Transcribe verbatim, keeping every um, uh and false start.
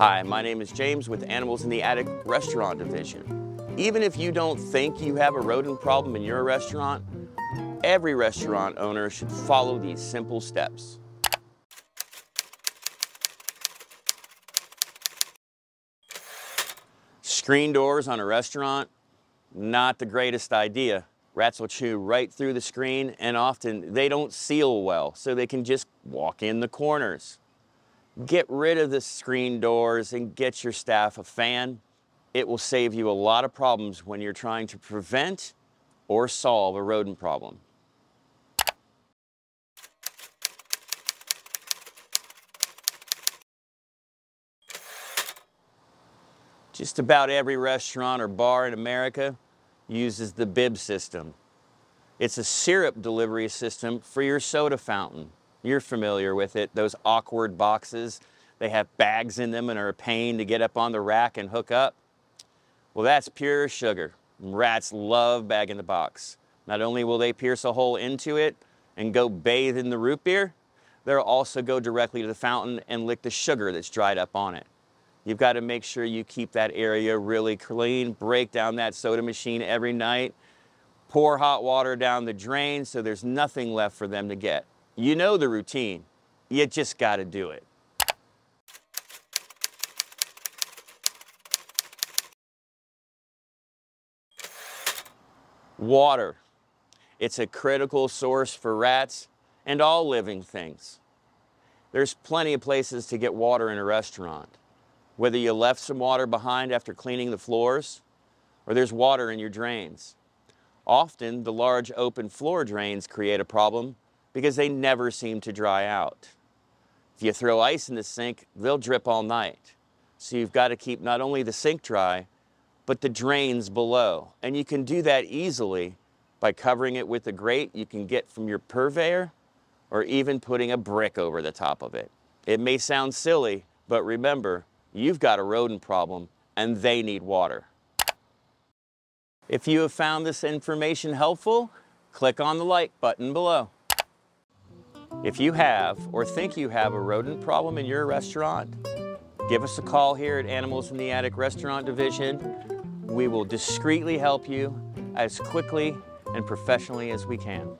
Hi, my name is James with Animals in the Attic Restaurant Division. Even if you don't think you have a rodent problem in your restaurant, every restaurant owner should follow these simple steps. Screen doors on a restaurant, not the greatest idea. Rats will chew right through the screen, and often they don't seal well, so they can just walk in the corners. Get rid of the screen doors and get your staff a fan. It will save you a lot of problems when you're trying to prevent or solve a rodent problem. Just about every restaurant or bar in America uses the B I B system. It's a syrup delivery system for your soda fountain. You're familiar with it, those awkward boxes. They have bags in them and are a pain to get up on the rack and hook up. Well, that's pure sugar. Rats love bag in the box. Not only will they pierce a hole into it and go bathe in the root beer, they'll also go directly to the fountain and lick the sugar that's dried up on it. You've got to make sure you keep that area really clean, break down that soda machine every night, pour hot water down the drain so there's nothing left for them to get. You know the routine, you just got to do it. Water. It's a critical source for rats and all living things. There's plenty of places to get water in a restaurant. Whether you left some water behind after cleaning the floors, or there's water in your drains. Often, the large open floor drains create a problem because they never seem to dry out. If you throw ice in the sink, they'll drip all night. So you've got to keep not only the sink dry, but the drains below. And you can do that easily by covering it with a grate you can get from your purveyor, or even putting a brick over the top of it. It may sound silly, but remember, you've got a rodent problem and they need water. If you have found this information helpful, click on the like button below. If you have or think you have a rodent problem in your restaurant, give us a call here at Animals in the Attic Restaurant Division. We will discreetly help you as quickly and professionally as we can.